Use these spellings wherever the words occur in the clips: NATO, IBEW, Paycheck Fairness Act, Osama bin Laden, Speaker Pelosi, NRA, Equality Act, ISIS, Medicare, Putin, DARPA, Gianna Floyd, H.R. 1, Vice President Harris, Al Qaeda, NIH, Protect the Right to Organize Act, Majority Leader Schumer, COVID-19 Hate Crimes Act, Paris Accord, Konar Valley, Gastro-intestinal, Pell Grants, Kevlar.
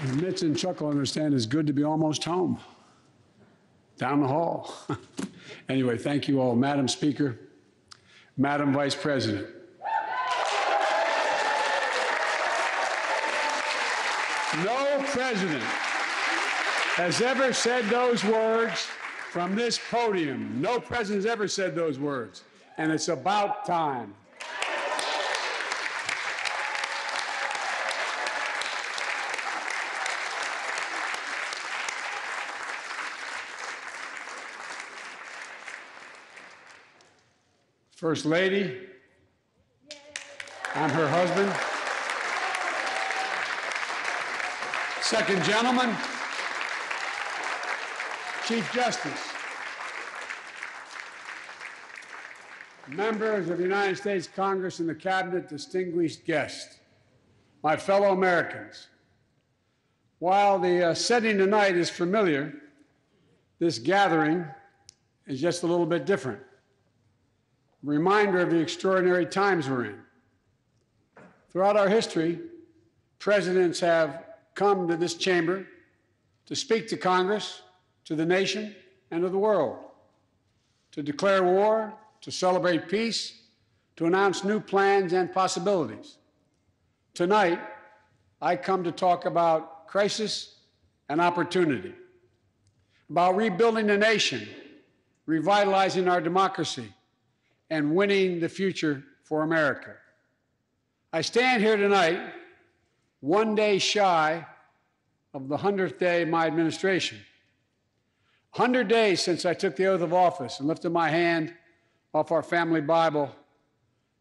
as Mitch and Chuck will understand, it's good to be almost home, down the hall. Anyway, thank you all. Madam Speaker, Madam Vice President, no president has ever said those words from this podium. No president has ever said those words, and it's about time. First Lady, I'm her husband. Second Gentleman, Chief Justice, members of the United States Congress and the Cabinet, distinguished guests, my fellow Americans. While the setting tonight is familiar, this gathering is just a little bit different. Reminder of the extraordinary times we're in. Throughout our history, presidents have come to this chamber to speak to Congress, to the nation, and to the world, to declare war, to celebrate peace, to announce new plans and possibilities. Tonight, I come to talk about crisis and opportunity, about rebuilding the nation, revitalizing our democracy, and winning the future for America. I stand here tonight, one day shy of the 100th day of my administration. 100 days since I took the oath of office and lifted my hand off our family Bible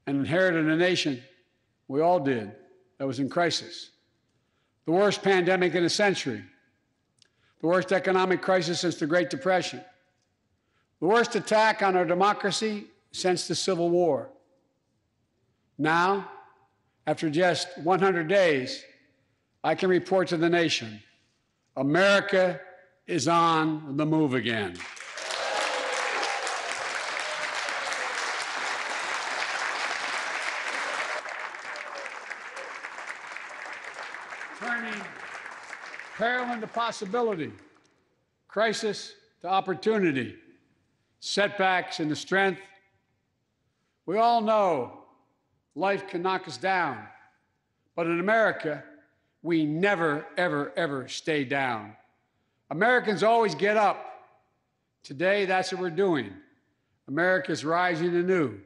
and inherited a nation, we all did, that was in crisis. The worst pandemic in a century, the worst economic crisis since the Great Depression, the worst attack on our democracy since the Civil War. Now, after just 100 days, I can report to the nation, America is on the move again. Turning peril into possibility, crisis to opportunity, setbacks into strength. We all know life can knock us down, but in America, we never, ever, ever stay down. Americans always get up. Today, that's what we're doing. America's rising anew,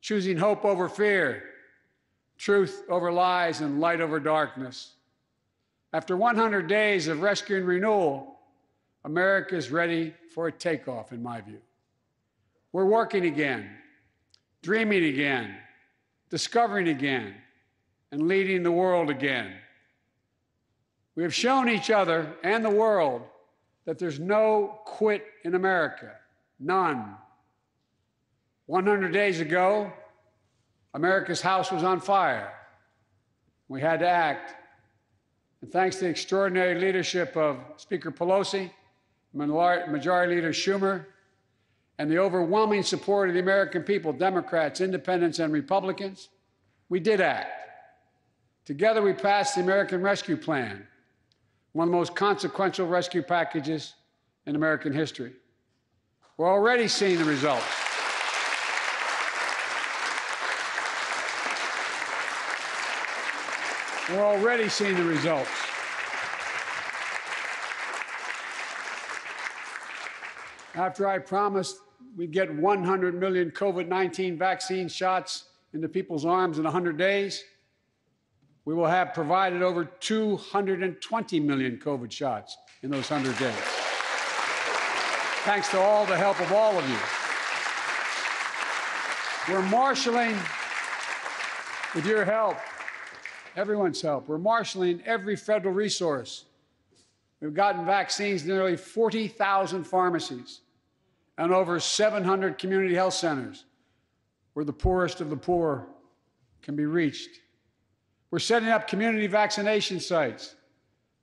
choosing hope over fear, truth over lies, and light over darkness. After 100 days of rescue and renewal, America's ready for a takeoff, in my view. We're working again, dreaming again, discovering again, and leading the world again. We have shown each other and the world that there's no quit in America, none. 100 days ago, America's house was on fire. We had to act. And thanks to the extraordinary leadership of Speaker Pelosi, Majority Leader Schumer, and the overwhelming support of the American people, Democrats, Independents, and Republicans, we did act. Together, we passed the American Rescue Plan, one of the most consequential rescue packages in American history. We're already seeing the results. We're already seeing the results. After I promised we'd get 100 million COVID-19 vaccine shots into people's arms in 100 days, we will have provided over 220 million COVID shots in those 100 days. Thanks to all the help of all of you. We're marshaling, with your help, everyone's help, we're marshaling every federal resource. We've gotten vaccines to nearly 40,000 pharmacies and over 700 community health centers where the poorest of the poor can be reached. We're setting up community vaccination sites,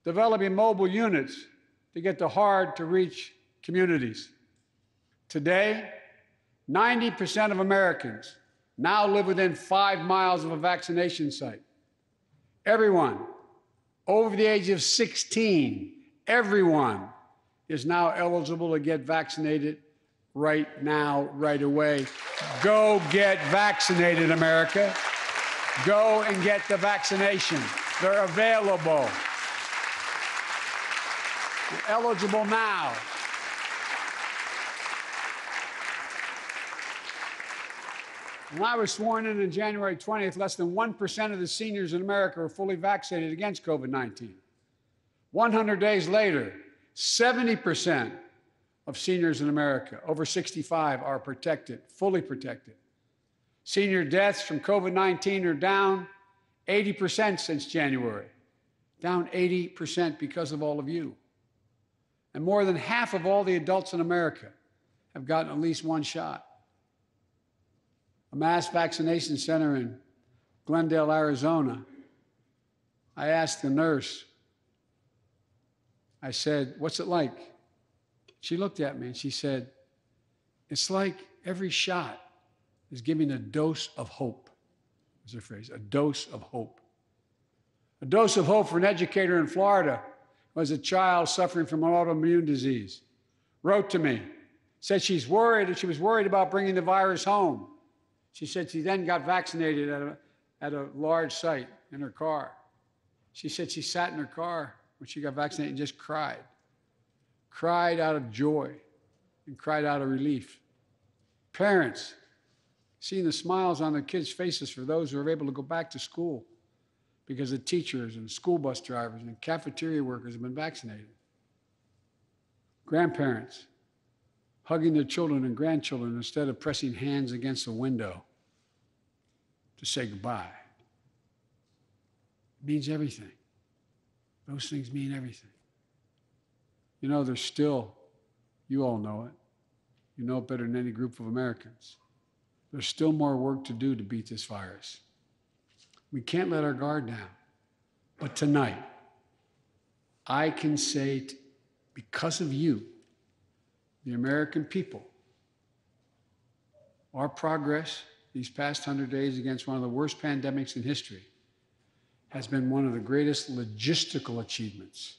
developing mobile units to get to hard-to-reach communities. Today, 90% of Americans now live within 5 miles of a vaccination site. Everyone, over the age of 16, everyone is now eligible to get vaccinated right now, right away. Go get vaccinated, America. Go and get the vaccination. They're available. You're eligible now. When I was sworn in on January 20th, less than 1% of the seniors in America were fully vaccinated against COVID-19. 100 days later, 70% of seniors in America over 65 are protected, fully protected. Senior deaths from COVID-19 are down 80% since January, down 80% because of all of you. And more than half of all the adults in America have gotten at least one shot. A mass vaccination center in Glendale, Arizona, I asked the nurse, I said, "What's it like?" She looked at me and she said, "It's like every shot is giving a dose of hope," is her phrase, a dose of hope. A dose of hope for an educator in Florida who has a child suffering from an autoimmune disease, wrote to me, said she's worried and she was worried about bringing the virus home. She said she then got vaccinated at a large site in her car. She said she sat in her car when she got vaccinated and just cried. Cried out of joy and cried out of relief. Parents, seeing the smiles on their kids' faces for those who are able to go back to school because the teachers and school bus drivers and cafeteria workers have been vaccinated. Grandparents, hugging their children and grandchildren instead of pressing hands against a window to say goodbye. It means everything. Those things mean everything. You know, there's still, you all know it. You know it better than any group of Americans. There's still more work to do to beat this virus. We can't let our guard down. But tonight, I can say, because of you, the American people, our progress these past 100 days against one of the worst pandemics in history has been one of the greatest logistical achievements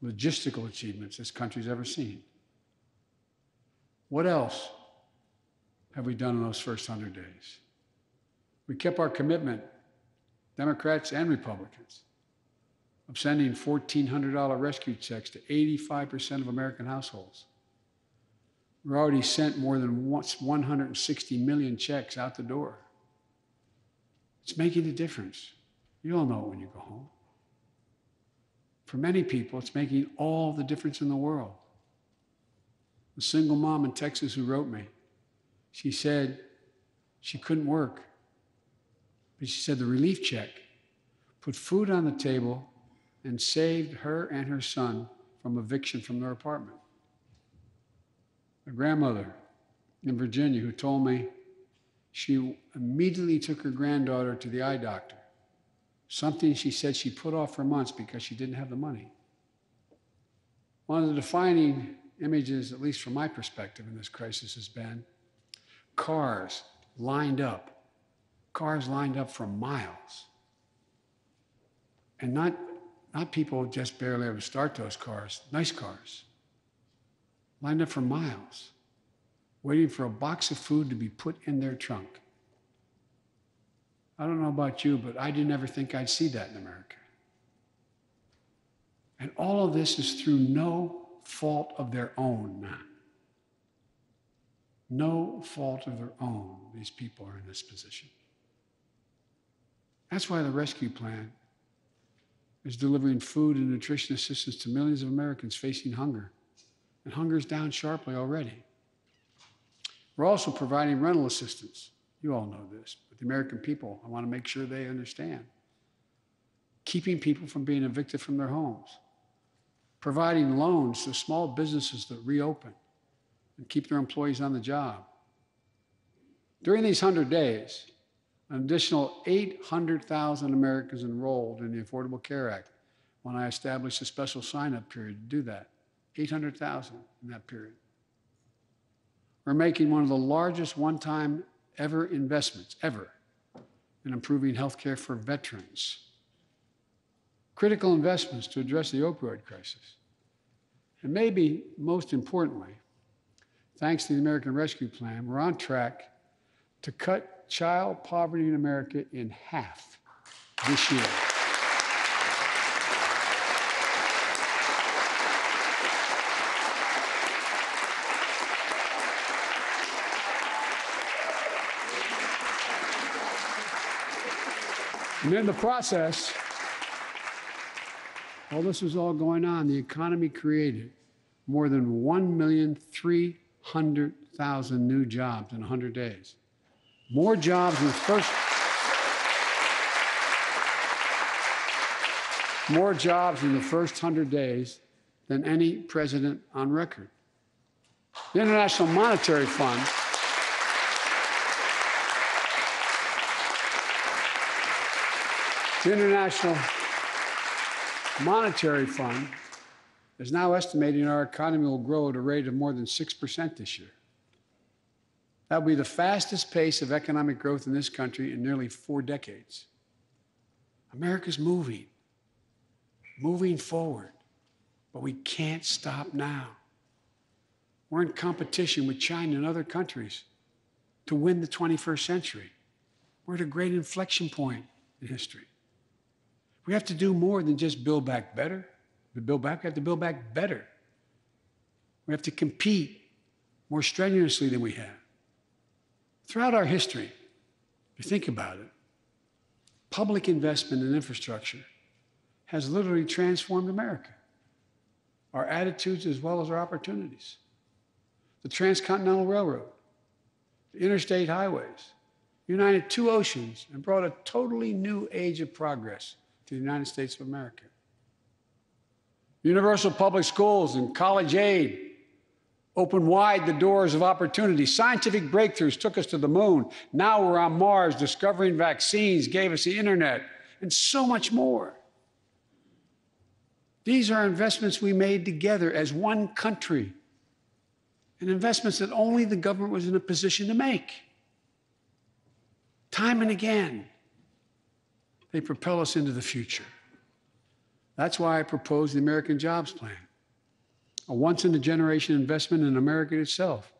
this country's ever seen. What else have we done in those first 100 days? We kept our commitment, Democrats and Republicans, of sending $1,400 rescue checks to 85% of American households. We've already sent more than 160 million checks out the door. It's making a difference. You all know it when you go home. For many people, it's making all the difference in the world. A single mom in Texas who wrote me, she said she couldn't work. But she said the relief check put food on the table and saved her and her son from eviction from their apartment. A grandmother in Virginia who told me she immediately took her granddaughter to the eye doctor, something she said she put off for months because she didn't have the money. One of the defining images, at least from my perspective in this crisis, has been cars lined up for miles. And not people just barely ever start those cars, nice cars. Lined up for miles, waiting for a box of food to be put in their trunk. I don't know about you, but I didn't ever think I'd see that in America. And all of this is through no fault of their own. No fault of their own, these people are in this position. That's why the rescue plan is delivering food and nutrition assistance to millions of Americans facing hunger. And hunger's down sharply already. We're also providing rental assistance. You all know this, but the American people, I want to make sure they understand. Keeping people from being evicted from their homes. Providing loans to small businesses that reopen and keep their employees on the job. During these 100 days, an additional 800,000 Americans enrolled in the Affordable Care Act when I established a special sign-up period to do that. 800,000 in that period. We're making one of the largest one-time ever investments, ever, in improving health care for veterans. critical investments to address the opioid crisis. And maybe most importantly, thanks to the American Rescue Plan, we're on track to cut child poverty in America in half this year. And in the process, while this was all going on, the economy created more than 1,300,000 new jobs in 100 days. More jobs in the first... More jobs in the first 100 days than any president on record. The International Monetary Fund... The International Monetary Fund is now estimating our economy will grow at a rate of more than 6% this year. That will be the fastest pace of economic growth in this country in nearly 4 decades. America's moving forward, but we can't stop now. We're in competition with China and other countries to win the 21st century. We're at a great inflection point in history. We have to do more than just build back better. We have to build back better. We have to compete more strenuously than we have. Throughout our history, if you think about it, public investment in infrastructure has literally transformed America, our attitudes as well as our opportunities. The Transcontinental Railroad, the interstate highways, united two oceans and brought a totally new age of progress to the United States of America. Universal public schools and college aid opened wide the doors of opportunity. Scientific breakthroughs took us to the moon. Now we're on Mars. Discovering vaccines gave us the internet and so much more. These are investments we made together as one country, and investments that only the government was in a position to make. Time and again, they propel us into the future. That's why I proposed the American Jobs Plan, a once-in-a-generation investment in America itself.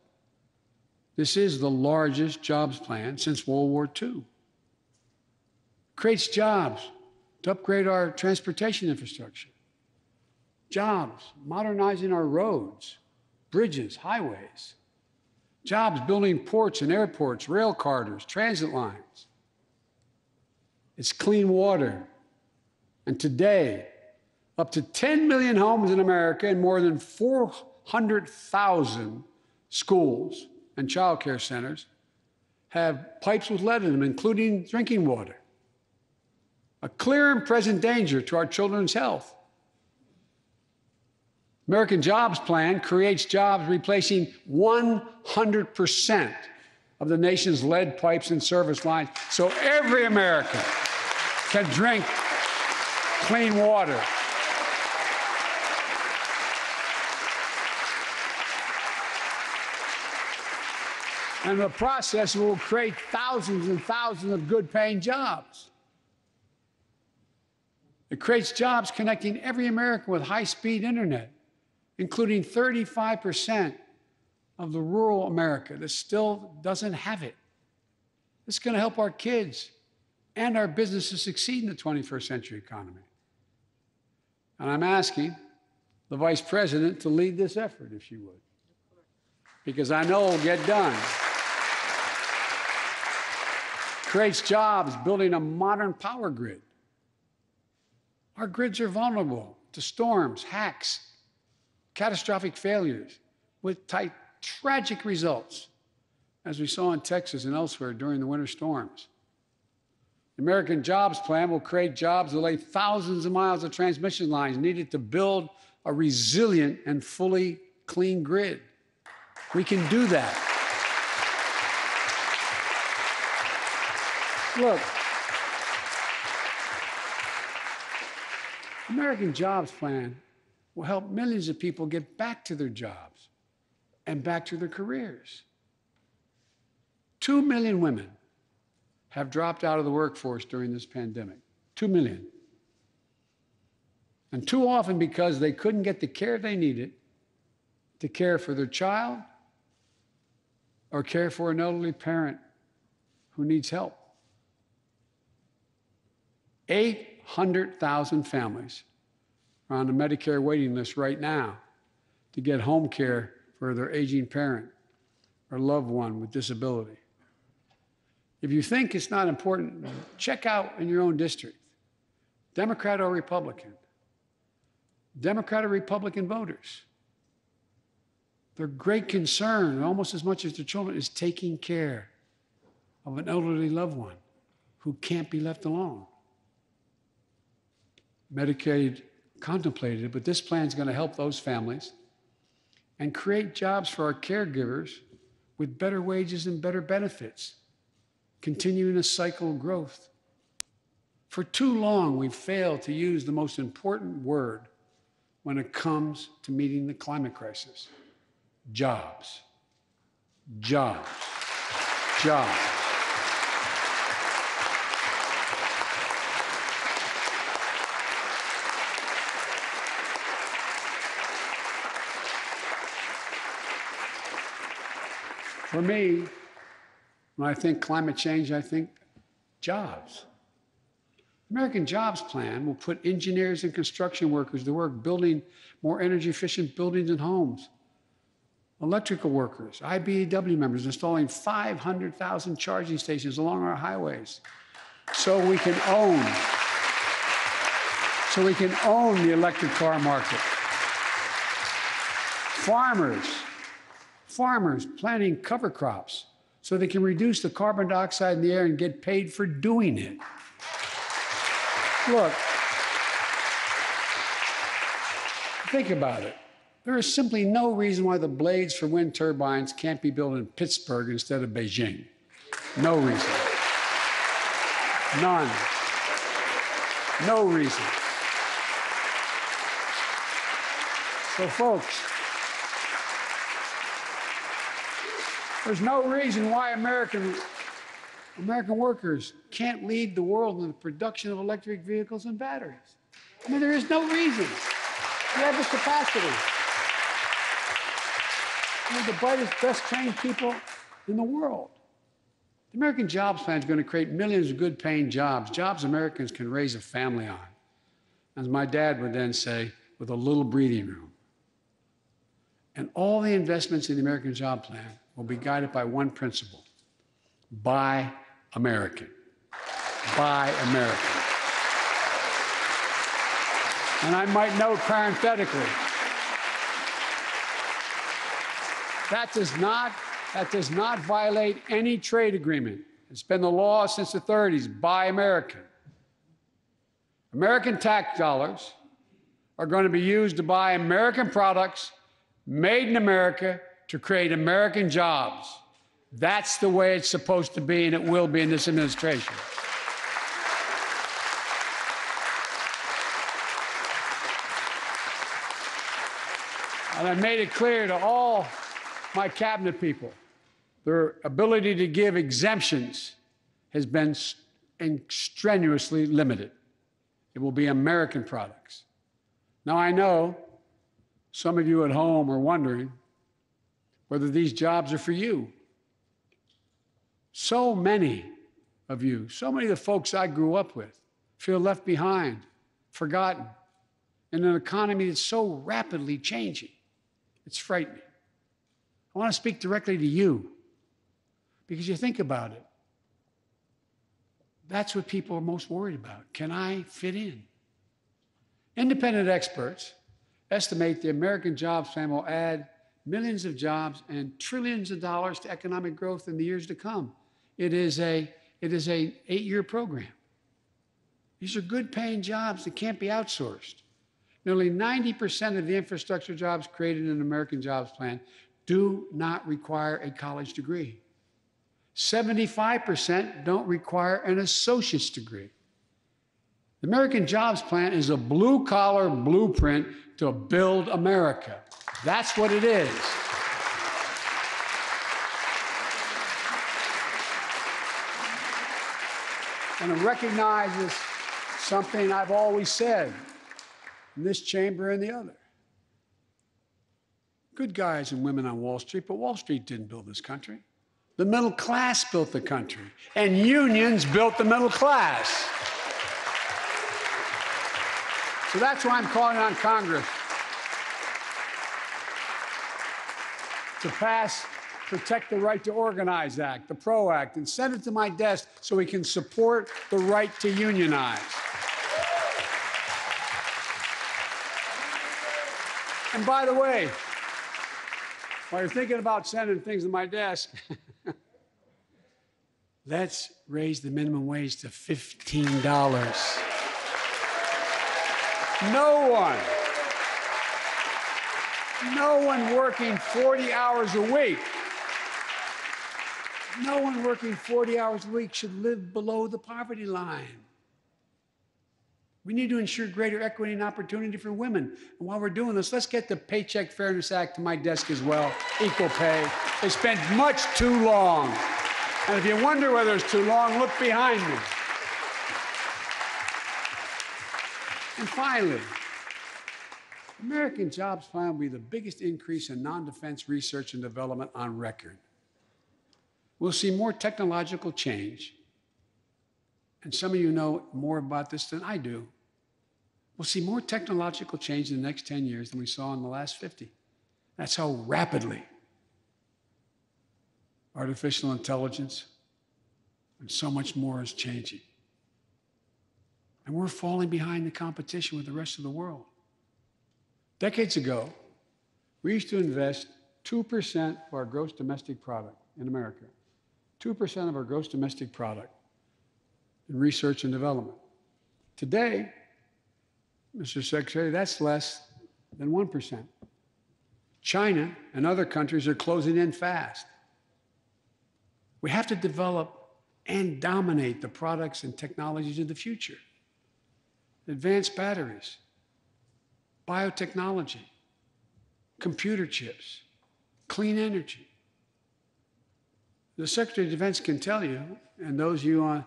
This is the largest jobs plan since World War II. Creates jobs to upgrade our transportation infrastructure, jobs modernizing our roads, bridges, highways, jobs building ports and airports, rail corridors, transit lines. It's clean water. And today, up to 10 million homes in America and more than 400,000 schools and child care centers have pipes with lead in them, including drinking water. A clear and present danger to our children's health. American Jobs Plan creates jobs replacing 100% of the nation's lead pipes and service lines, so every American can drink clean water. And the process will create thousands and thousands of good-paying jobs. It creates jobs connecting every American with high-speed internet, including 35% of the rural America that still doesn't have it. This is going to help our kids and our businesses succeed in the 21st century economy. And I'm asking the Vice President to lead this effort, if she would, because I know it'll get done. Creates jobs building a modern power grid. Our grids are vulnerable to storms, hacks, catastrophic failures, with tragic results, as we saw in Texas and elsewhere during the winter storms. The American Jobs Plan will create jobs that lay thousands of miles of transmission lines needed to build a resilient and fully clean grid. We can do that. Look, the American Jobs Plan will help millions of people get back to their jobs and back to their careers. 2 million women have dropped out of the workforce during this pandemic. 2 million. And too often, because they couldn't get the care they needed to care for their child or care for an elderly parent who needs help. 800,000 families are on the Medicare waiting list right now to get home care for their aging parent or loved one with disability. If you think it's not important, check out in your own district, Democrat or Republican. Democrat or Republican voters, their great concern, almost as much as their children, is taking care of an elderly loved one who can't be left alone. Medicaid contemplated it, but this plan is going to help those families and create jobs for our caregivers with better wages and better benefits, continuing a cycle of growth. For too long, we've failed to use the most important word when it comes to meeting the climate crisis. Jobs. Jobs. Jobs. For me, when I think climate change, I think jobs. The American Jobs Plan will put engineers and construction workers to work building more energy-efficient buildings and homes. Electrical workers, IBEW members installing 500,000 charging stations along our highways so we can own the electric car market. Farmers planting cover crops so they can reduce the carbon dioxide in the air and get paid for doing it. Look, think about it. There is simply no reason why the blades for wind turbines can't be built in Pittsburgh instead of Beijing. No reason. None. No reason. So, folks, there's no reason why American workers can't lead the world in the production of electric vehicles and batteries. I mean, there is no reason. We have this capacity. We're the brightest, best-trained people in the world. The American Jobs Plan is going to create millions of good-paying jobs, jobs Americans can raise a family on. As my dad would then say, with a little breathing room. And all the investments in the American Jobs Plan will be guided by one principle. Buy American. Buy American. And I might note parenthetically, that does not violate any trade agreement. It's been the law since the 30s. Buy American. American tax dollars are going to be used to buy American products made in America to create American jobs. That's the way it's supposed to be, and it will be in this administration. And I made it clear to all my cabinet people, their ability to give exemptions has been strenuously limited. It will be American products. Now, I know some of you at home are wondering whether these jobs are for you. So many of you, so many of the folks I grew up with, feel left behind, forgotten, in an economy that's so rapidly changing. It's frightening. I want to speak directly to you, because you think about it. That's what people are most worried about. Can I fit in? Independent experts estimate the American Jobs Plan will add millions of jobs and trillions of dollars to economic growth in the years to come. It is an 8-year program. These are good-paying jobs that can't be outsourced. Nearly 90% of the infrastructure jobs created in the American Jobs Plan do not require a college degree. 75% don't require an associate's degree. The American Jobs Plan is a blue-collar blueprint to build America. That's what it is. And it recognizes something I've always said. in this chamber and the other. Good guys and women on Wall Street, but Wall Street didn't build this country. The middle class built the country, and unions built the middle class. So that's why I'm calling on Congress to pass Protect the Right to Organize Act, the PRO Act, and send it to my desk so we can support the right to unionize. And by the way, while you're thinking about sending things to my desk, let's raise the minimum wage to $15. No one working 40 hours a week, no one working 40 hours a week should live below the poverty line. We need to ensure greater equity and opportunity for women. And while we're doing this, let's get the Paycheck Fairness Act to my desk as well, equal pay. They spent much too long. And if you wonder whether it's too long, look behind me. And finally, American Jobs Plan will be the biggest increase in non-defense research and development on record. We'll see more technological change. And some of you know more about this than I do. We'll see more technological change in the next 10 years than we saw in the last 50. That's how rapidly artificial intelligence and so much more is changing. And we're falling behind the competition with the rest of the world. Decades ago, we used to invest 2% of our gross domestic product in America, 2% of our gross domestic product in research and development. Today, Mr. Secretary, that's less than 1%. China and other countries are closing in fast. We have to develop and dominate the products and technologies of the future. Advanced batteries, biotechnology, computer chips, clean energy. The Secretary of Defense can tell you, and those of you on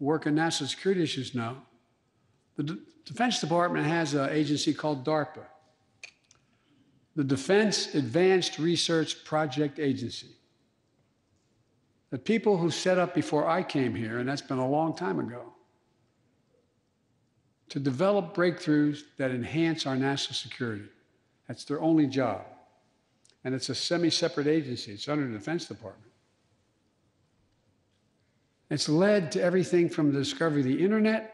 work on national security issues know, the Defense Department has an agency called DARPA, the Defense Advanced Research Project Agency. The people who set up before I came here, and that's been a long time ago, to develop breakthroughs that enhance our national security. That's their only job. And it's a semi-separate agency. It's under the Defense Department. It's led to everything from the discovery of the internet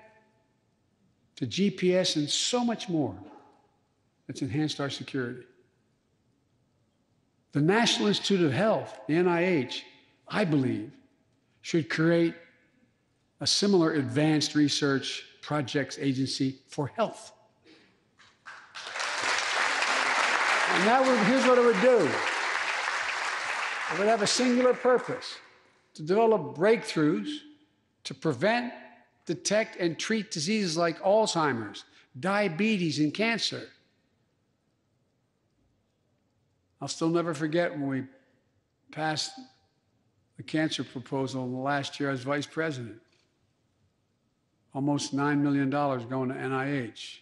to GPS and so much more. It's enhanced our security. The National Institute of Health, the NIH, I believe, should create a similar advanced research projects agency for health. And that would, here's what it would do. It would have a singular purpose: to develop breakthroughs to prevent, detect, and treat diseases like Alzheimer's, diabetes, and cancer. I'll still never forget when we passed the cancer proposal last year as Vice President. Almost $9 million going to NIH.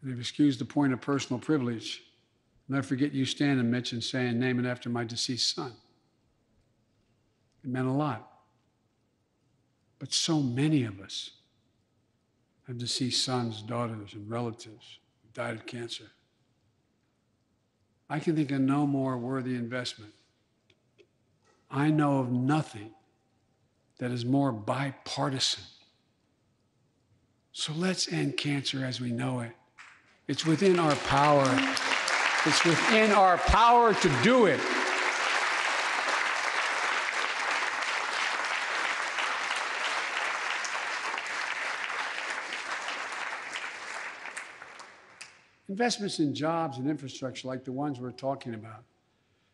And if you excuse the point of personal privilege, I'll never forget you standing, Mitch, and saying, "Name it after my deceased son." It meant a lot. But so many of us have deceased sons, daughters, and relatives who died of cancer. I can think of no more worthy investment. I know of nothing that is more bipartisan. So let's end cancer as we know it. It's within our power. It's within our power to do it. Investments in jobs and infrastructure like the ones we're talking about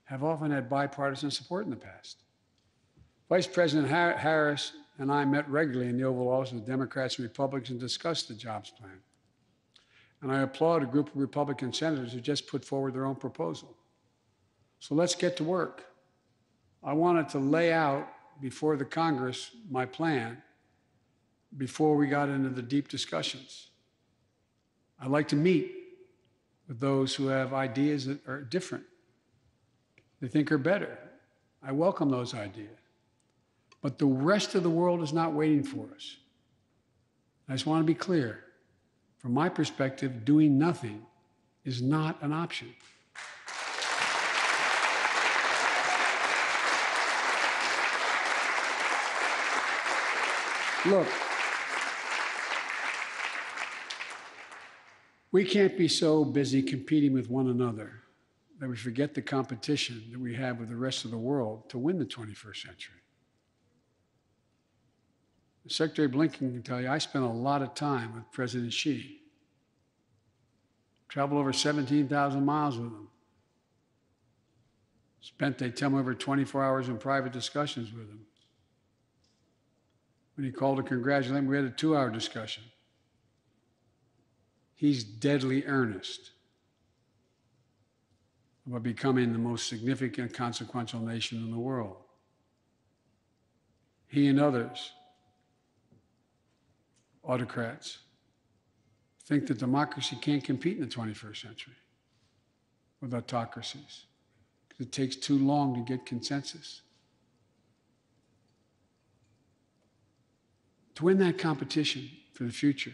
have often had bipartisan support in the past. Vice President Harris and I met regularly in the Oval Office with Democrats and Republicans and discussed the jobs plan. And I applaud a group of Republican senators who just put forward their own proposal. So let's get to work. I wanted to lay out before the Congress my plan before we got into the deep discussions. I'd like to meet with those who have ideas that are different, they think are better. I welcome those ideas. But the rest of the world is not waiting for us. I just want to be clear. From my perspective, doing nothing is not an option. Look, we can't be so busy competing with one another that we forget the competition that we have with the rest of the world to win the 21st century. Secretary Blinken can tell you I spent a lot of time with President Xi. Traveled over 17,000 miles with him. Spent, they tell me, over 24 hours in private discussions with him. When he called to congratulate him, we had a 2-hour discussion. He's deadly earnest about becoming the most significant, consequential nation in the world. He and others, autocrats, think that democracy can't compete in the 21st century with autocracies because it takes too long to get consensus. To win that competition for the future,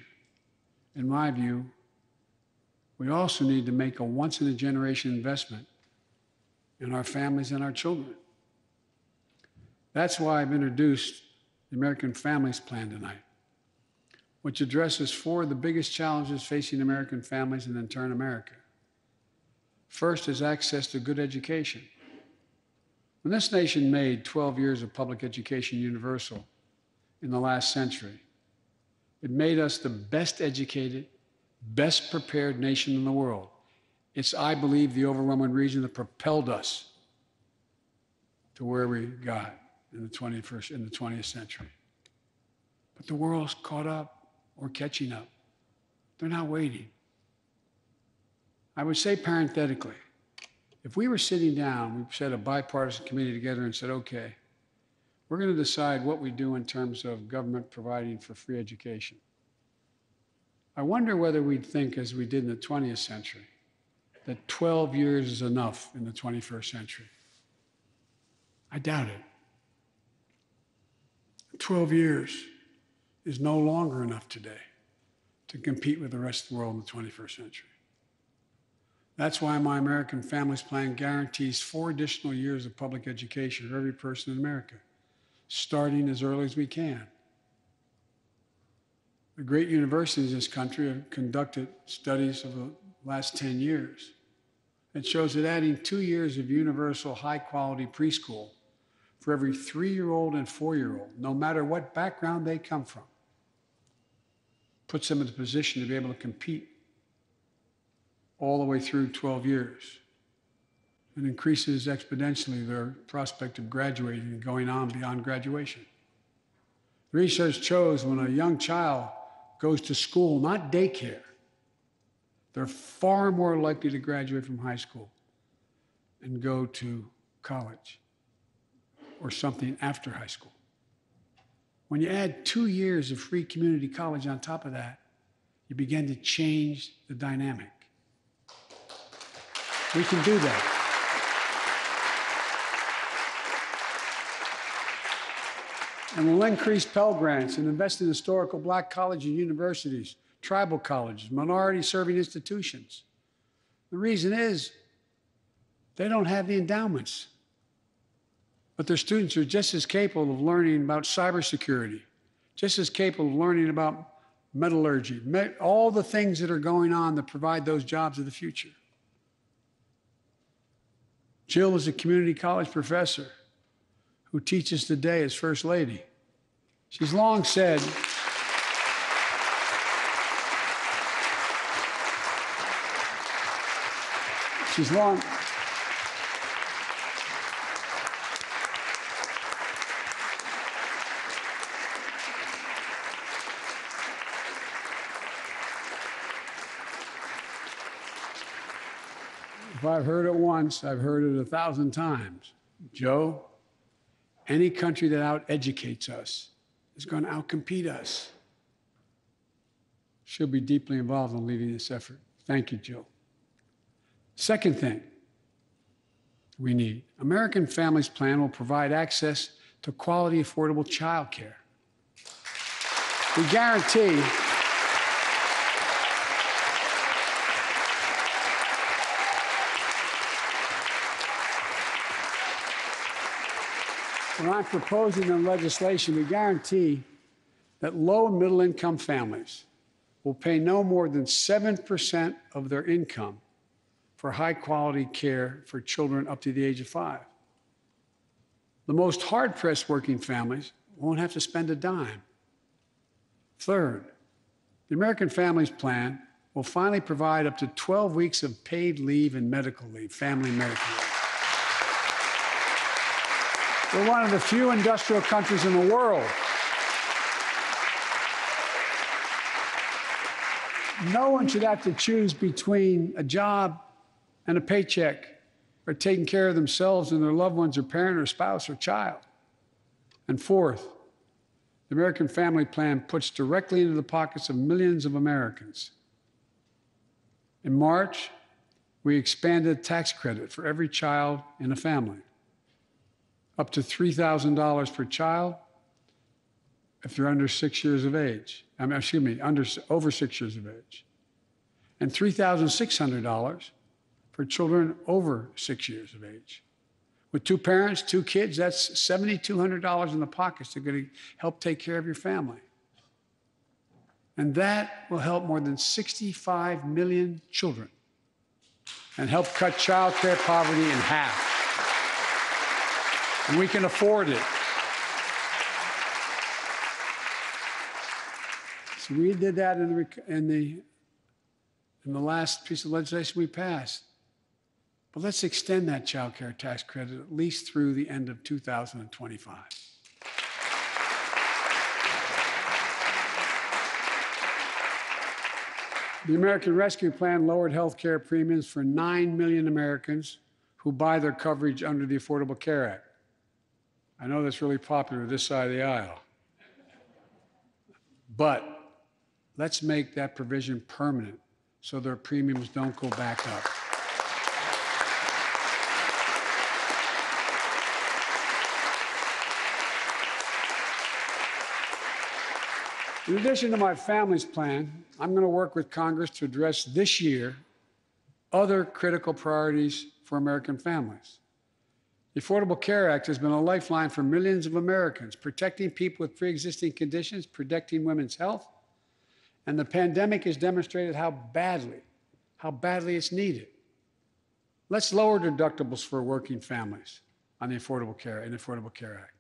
in my view, we also need to make a once-in-a-generation investment in our families and our children. That's why I've introduced the American Families Plan tonight, which addresses 4 of the biggest challenges facing American families and in turn America. First is access to good education. When this nation made 12 years of public education universal in the last century, it made us the best educated, best prepared nation in the world. It's, I believe, the overwhelming reason that propelled us to where we got in the 20th century. But the world's caught up. Or catching up. They're not waiting. I would say parenthetically, if we were sitting down, we set a bipartisan committee together and said, okay, we're going to decide what we do in terms of government providing for free education. I wonder whether we'd think, as we did in the 20th century, that 12 years is enough in the 21st century. I doubt it. 12 years is no longer enough today to compete with the rest of the world in the 21st century. That's why my American Families Plan guarantees 4 additional years of public education for every person in America, starting as early as we can. The great universities in this country have conducted studies of the last 10 years. It shows that adding 2 years of universal high-quality preschool for every 3-year-old and 4-year-old, no matter what background they come from, puts them in the position to be able to compete all the way through 12 years and increases exponentially their prospect of graduating and going on beyond graduation. Research shows when a young child goes to school, not daycare, they're far more likely to graduate from high school and go to college or something after high school. When you add 2 years of free community college on top of that, you begin to change the dynamic. We can do that. And we'll increase Pell Grants and invest in historical black colleges and universities, tribal colleges, minority-serving institutions. The reason is they don't have the endowments. But their students are just as capable of learning about cybersecurity, just as capable of learning about metallurgy, all the things that are going on that provide those jobs of the future. Jill is a community college professor who teaches today as First Lady. She's long said, If I've heard it once, I've heard it 1,000 times. Joe, any country that out-educates us is going to out-compete us. She'll be deeply involved in leading this effort. Thank you, Jill. Second thing we need, American Families Plan will provide access to quality, affordable child care. We guarantee when I'm proposing the legislation, we guarantee that low and middle income families will pay no more than 7% of their income for high-quality care for children up to the age of 5. The most hard-pressed working families won't have to spend a dime. Third, the American Families Plan will finally provide up to 12 weeks of paid leave and medical leave, family medical leave. We're one of the few industrial countries in the world. No one should have to choose between a job and a paycheck or taking care of themselves and their loved ones or parent or spouse or child. And fourth, the American Family Plan puts directly into the pockets of millions of Americans. In March, we expanded tax credit for every child in a family, up to $3,000 per child if they're under 6 years of age. I mean, excuse me, over 6 years of age, and $3,600 for children over 6 years of age. With two parents, two kids, that's $7,200 in the pockets that are going to help take care of your family. And that will help more than 65 million children and help cut child care poverty in half. And we can afford it. So we did that in the last piece of legislation we passed. But let's extend that child care tax credit at least through the end of 2025. The American Rescue Plan lowered health care premiums for 9 million Americans who buy their coverage under the Affordable Care Act. I know that's really popular this side of the aisle. But let's make that provision permanent so their premiums don't go back up. In addition to my family's plan, I'm going to work with Congress to address this year other critical priorities for American families. The Affordable Care Act has been a lifeline for millions of Americans, protecting people with pre-existing conditions, protecting women's health. And the pandemic has demonstrated how badly it's needed. Let's lower deductibles for working families on the Affordable Care Act.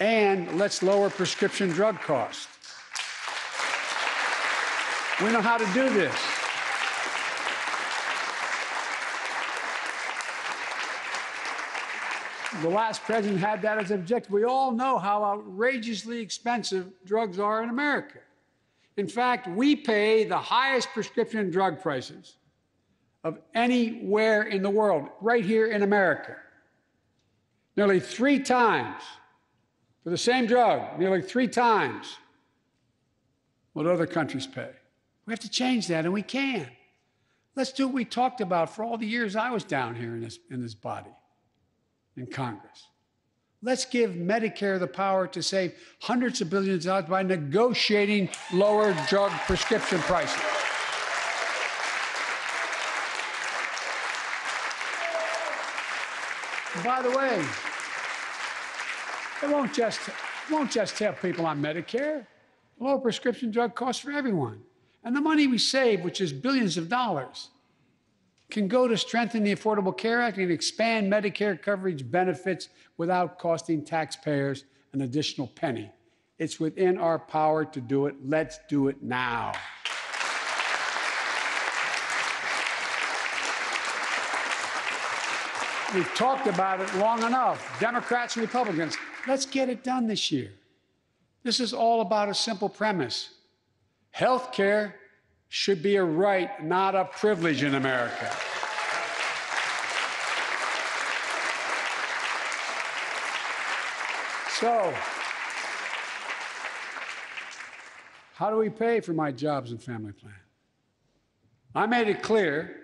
And let's lower prescription drug costs. We know how to do this. The last president had that as an objective. We all know how outrageously expensive drugs are in America. In fact, we pay the highest prescription drug prices of anywhere in the world, right here in America. Nearly 3 times for the same drug, nearly 3 times what other countries pay. We have to change that, and we can. Let's do what we talked about for all the years I was down here in this body. In Congress. Let's give Medicare the power to save hundreds of billions of dollars by negotiating lower drug prescription prices. And by the way, it won't just help people on Medicare. Lower prescription drug costs for everyone. And the money we save, which is billions of dollars, can go to strengthen the Affordable Care Act and expand Medicare coverage benefits without costing taxpayers an additional penny. It's within our power to do it. Let's do it now. We've talked about it long enough, Democrats and Republicans. Let's get it done this year. This is all about a simple premise. Health care should be a right, not a privilege in America. So, How do we pay for my jobs and family plan? I made it clear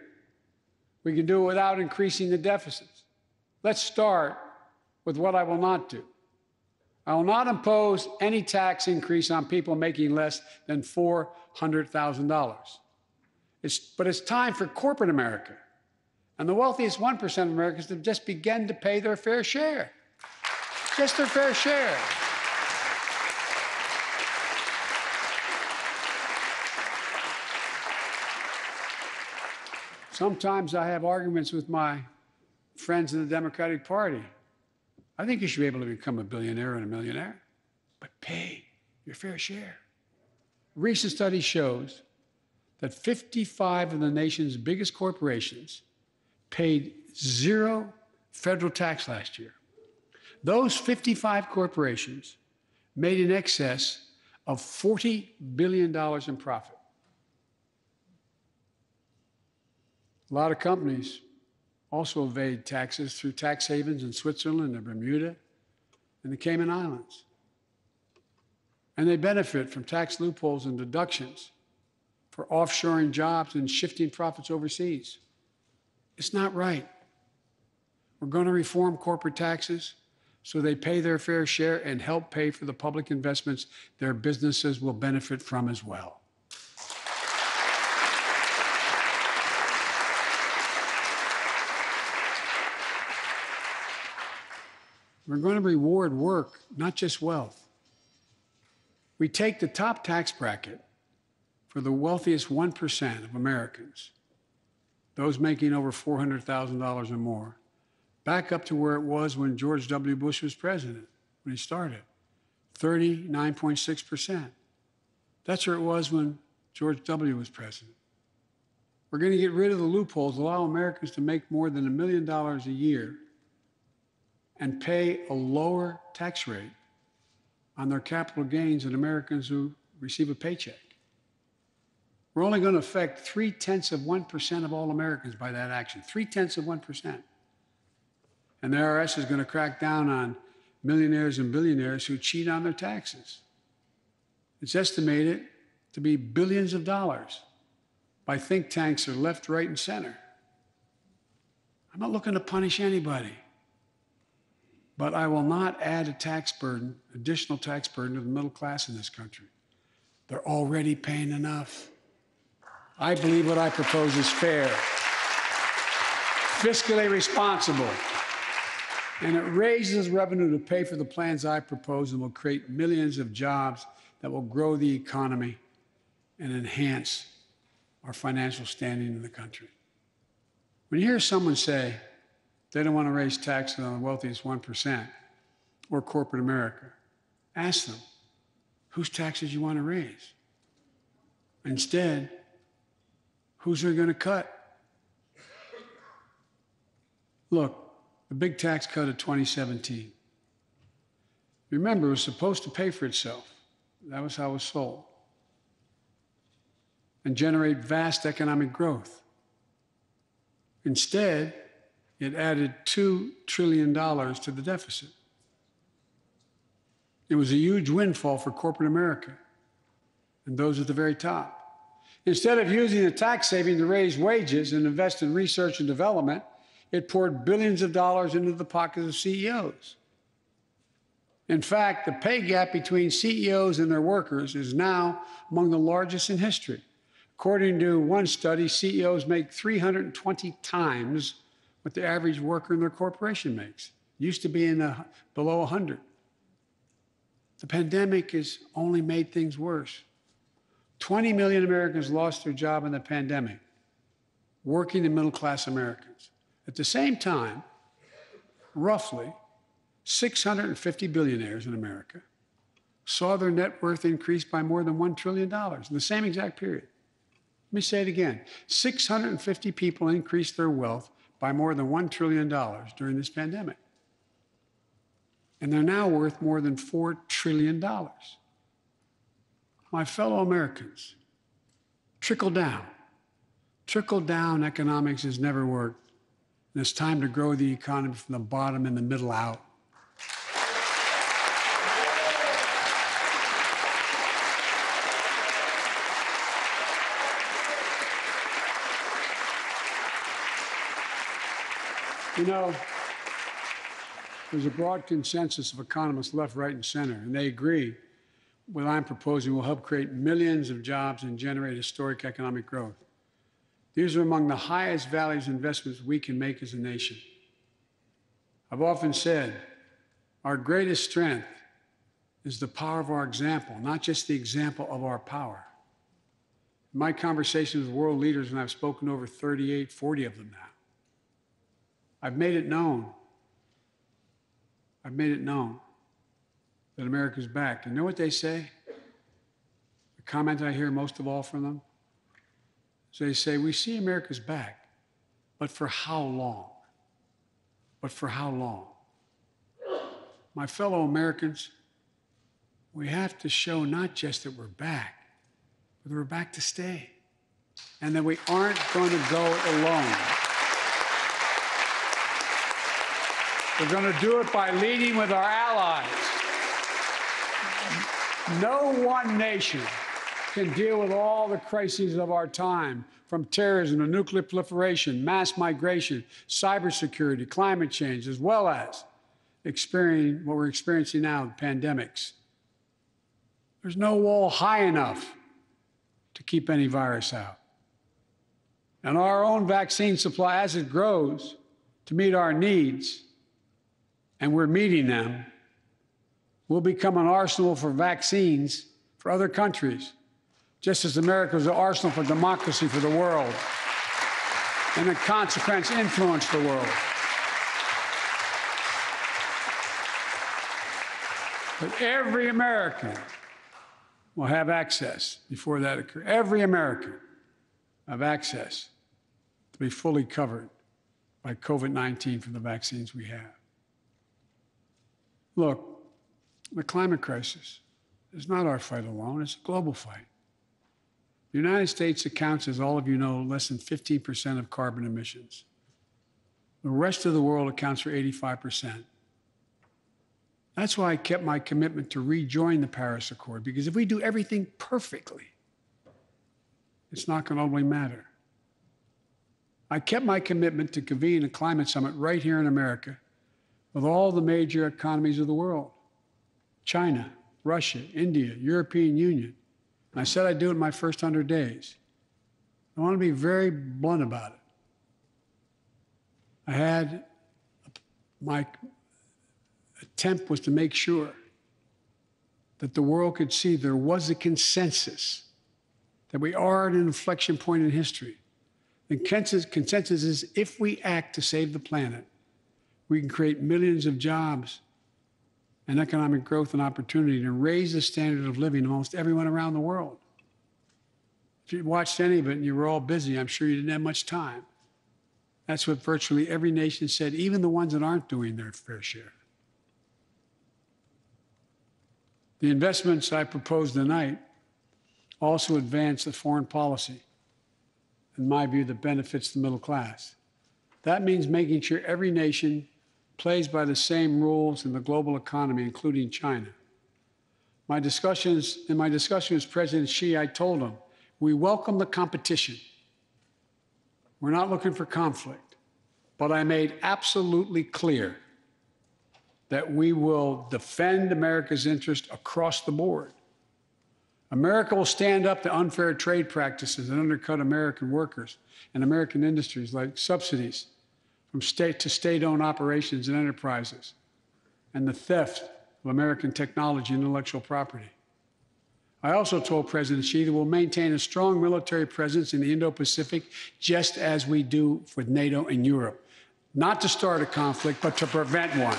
we can do it without increasing the deficits. Let's start with what I will not do. I will not impose any tax increase on people making less than $400,000. But it's time for corporate America and the wealthiest 1% of Americans to just begin to pay their fair share. Just their fair share. Sometimes I have arguments with my friends in the Democratic Party. I think you should be able to become a billionaire and a millionaire, but pay your fair share. A recent study shows that 55 of the nation's biggest corporations paid zero federal tax last year. Those 55 corporations made in excess of $40 billion in profit. A lot of companies also evade taxes through tax havens in Switzerland and Bermuda and the Cayman Islands. And they benefit from tax loopholes and deductions for offshoring jobs and shifting profits overseas. It's not right. We're going to reform corporate taxes so they pay their fair share and help pay for the public investments their businesses will benefit from as well. We're going to reward work, not just wealth. We take the top tax bracket for the wealthiest 1% of Americans, those making over $400,000 or more, back up to where it was when George W. Bush was president, when he started, 39.6%. That's where it was when George W. was president. We're going to get rid of the loopholes, allow Americans to make more than $1 million a year and pay a lower tax rate on their capital gains than Americans who receive a paycheck. We're only going to affect 0.3% of all Americans by that action, 0.3%. And the IRS is going to crack down on millionaires and billionaires who cheat on their taxes. It's estimated to be billions of dollars by think tanks that are left, right, and center. I'm not looking to punish anybody. But I will not add a tax burden, additional tax burden, to the middle class in this country. They're already paying enough. I believe what I propose is fair, fiscally responsible, and it raises revenue to pay for the plans I propose and will create millions of jobs that will grow the economy and enhance our financial standing in the country. When you hear someone say, they don't want to raise taxes on the wealthiest 1% or corporate America, ask them whose taxes you want to raise. Instead, whose are going to cut? Look, the big tax cut of 2017. Remember, it was supposed to pay for itself. That was how it was sold. And generate vast economic growth. Instead, it added $2 trillion to the deficit. It was a huge windfall for corporate America and those at the very top. Instead of using the tax saving to raise wages and invest in research and development, it poured billions of dollars into the pockets of CEOs. In fact, the pay gap between CEOs and their workers is now among the largest in history. According to one study, CEOs make 320 times what the average worker in their corporation makes. It used to be below 100. The pandemic has only made things worse. 20 million Americans lost their job in the pandemic, working and middle-class Americans. At the same time, roughly 650 billionaires in America saw their net worth increase by more than $1 trillion in the same exact period. Let me say it again. 650 people increased their wealth by more than $1 trillion during this pandemic. And they're now worth more than $4 trillion. My fellow Americans, trickle down. Trickle down economics has never worked. And it's time to grow the economy from the bottom and the middle out. You know, there's a broad consensus of economists left, right, and center, and they agree what I'm proposing will help create millions of jobs and generate historic economic growth. These are among the highest values investments we can make as a nation. I've often said our greatest strength is the power of our example, not just the example of our power. In my conversations with world leaders, and I've spoken to over 38, 40 of them now, I've made it known. I've made it known that America's back. And you know what they say? The comment I hear most of all from them is they say, we see America's back, but for how long? But for how long? My fellow Americans, we have to show not just that we're back, but that we're back to stay, and that we aren't going to go alone. We're going to do it by leading with our allies. No one nation can deal with all the crises of our time, from terrorism to nuclear proliferation, mass migration, cybersecurity, climate change, as well as experiencing what we're experiencing now, pandemics. There's no wall high enough to keep any virus out. And our own vaccine supply, as it grows to meet our needs, and we're meeting them, will become an arsenal for vaccines for other countries, just as America is an arsenal for democracy for the world, and in consequence, influence the world. But every American will have access before that occurs. Every American will have access to be fully covered by COVID-19 from the vaccines we have. Look, the climate crisis is not our fight alone. It's a global fight. The United States accounts, as all of you know, less than 15% of carbon emissions. The rest of the world accounts for 85%. That's why I kept my commitment to rejoin the Paris Accord, because if we do everything perfectly, it's not going to only matter. I kept my commitment to convene a climate summit right here in America with all the major economies of the world: China, Russia, India, European Union. And I said I'd do it in my first 100 days. I want to be very blunt about it. I had my attempt was to make sure that the world could see there was a consensus that we are at an inflection point in history. The consensus is if we act to save the planet, we can create millions of jobs and economic growth and opportunity to raise the standard of living amongst everyone around the world. If you watched any of it and you were all busy, I'm sure you didn't have much time. That's what virtually every nation said, even the ones that aren't doing their fair share. The investments I proposed tonight also advance the foreign policy, in my view, that benefits the middle class. That means making sure every nation plays by the same rules in the global economy, including China. In my discussion with President Xi, I told him, we welcome the competition. We're not looking for conflict. But I made absolutely clear that we will defend America's interests across the board. America will stand up to unfair trade practices that undercut American workers and American industries, like subsidies from state to state-owned operations and enterprises, and the theft of American technology and intellectual property. I also told President Xi that we'll maintain a strong military presence in the Indo-Pacific, just as we do with NATO and Europe, not to start a conflict, but to prevent one.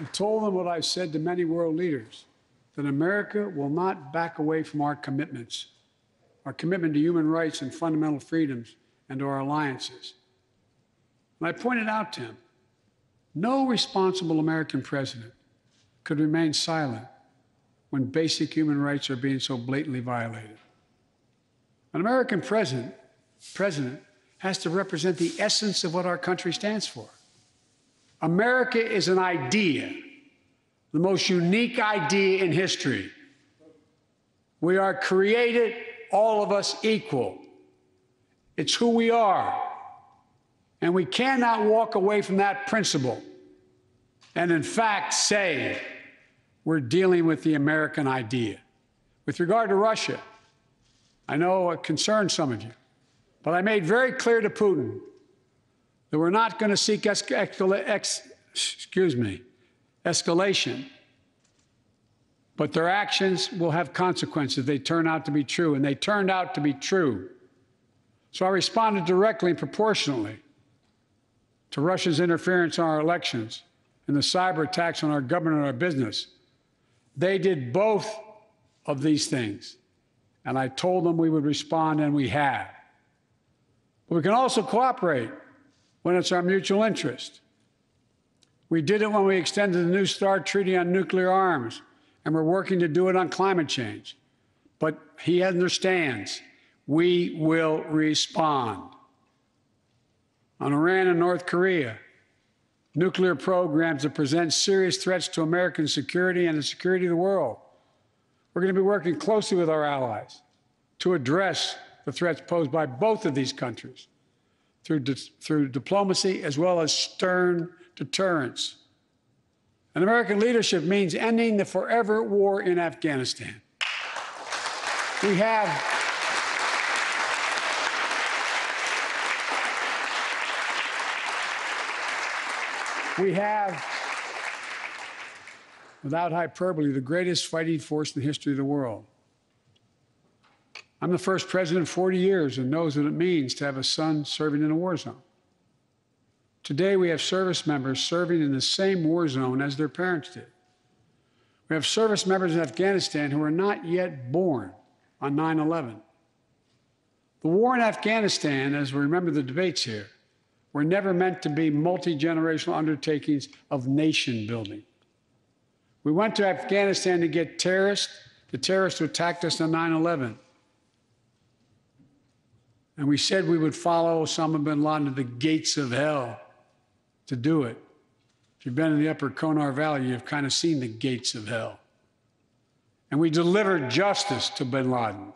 I told them what I've said to many world leaders, that America will not back away from our commitments, our commitment to human rights and fundamental freedoms, and to our alliances. And I pointed out to him, no responsible American president could remain silent when basic human rights are being so blatantly violated. An American president has to represent the essence of what our country stands for. America is an idea, the most unique idea in history. We are created, all of us, equal. It's who we are. And we cannot walk away from that principle and, in fact, say we're dealing with the American idea. With regard to Russia, I know it concerns some of you, but I made very clear to Putin that we're not going to seek escalation, but their actions will have consequences. They turn out to be true, and they turned out to be true. So I responded directly and proportionally to Russia's interference in our elections and the cyber attacks on our government and our business. They did both of these things, and I told them we would respond, and we have. But we can also cooperate when it's our mutual interest. We did it when we extended the new START treaty on nuclear arms, and we're working to do it on climate change. But he understands we will respond. On Iran and North Korea, nuclear programs that present serious threats to American security and the security of the world. We're going to be working closely with our allies to address the threats posed by both of these countries through diplomacy as well as stern deterrence. And American leadership means ending the forever war in Afghanistan. We have, without hyperbole, the greatest fighting force in the history of the world. I'm the first president in 40 years and knows what it means to have a son serving in a war zone. Today, we have service members serving in the same war zone as their parents did. We have service members in Afghanistan who are not yet born on 9/11. The war in Afghanistan, as we remember the debates here, were never meant to be multi-generational undertakings of nation building. We went to Afghanistan to get terrorists, the terrorists who attacked us on 9/11. And we said we would follow Osama bin Laden to the gates of hell to do it. If you've been in the upper Konar Valley, you've kind of seen the gates of hell. And we delivered justice to bin Laden.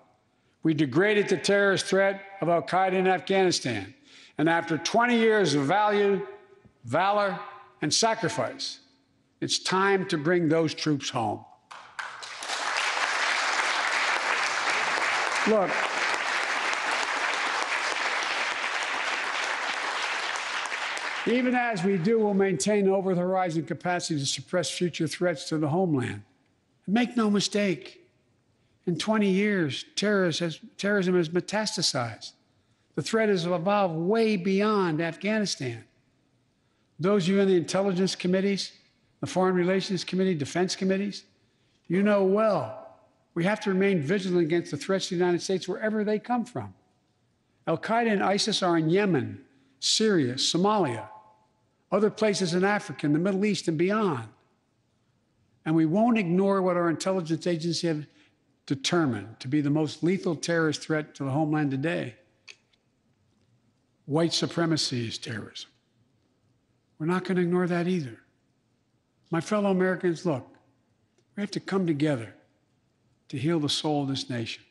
We degraded the terrorist threat of Al Qaeda in Afghanistan. And after 20 years of value, valor, and sacrifice, it's time to bring those troops home. Look. Even as we do, we'll maintain over-the-horizon capacity to suppress future threats to the homeland. And make no mistake, in 20 years, terrorism has metastasized. The threat has evolved way beyond Afghanistan. Those of you in the intelligence committees, the Foreign Relations Committee, defense committees, you know well we have to remain vigilant against the threats to the United States wherever they come from. Al Qaeda and ISIS are in Yemen, Syria, Somalia, other places in Africa, in the Middle East, and beyond. And we won't ignore what our intelligence agencies have determined to be the most lethal terrorist threat to the homeland today. White supremacy is terrorism. We're not going to ignore that either. My fellow Americans, look, we have to come together to heal the soul of this nation.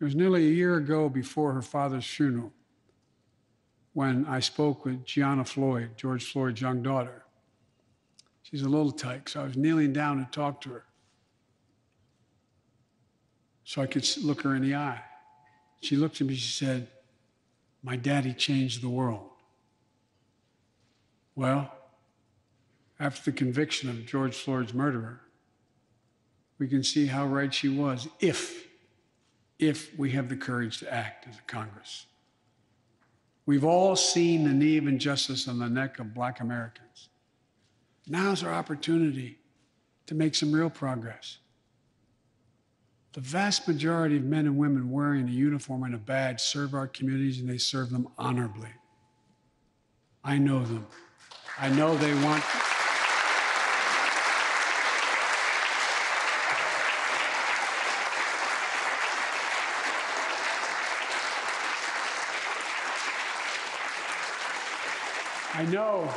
It was nearly a year ago before her father's funeral when I spoke with Gianna Floyd, George Floyd's young daughter. She's a little tyke, so I was kneeling down to talk to her so I could look her in the eye. She looked at me, she said, "My daddy changed the world." Well, after the conviction of George Floyd's murderer, we can see how right she was if we have the courage to act as a Congress. We've all seen the knee of injustice on the neck of Black Americans. Now's our opportunity to make some real progress. The vast majority of men and women wearing a uniform and a badge serve our communities, and they serve them honorably. I know them. I know they want. I know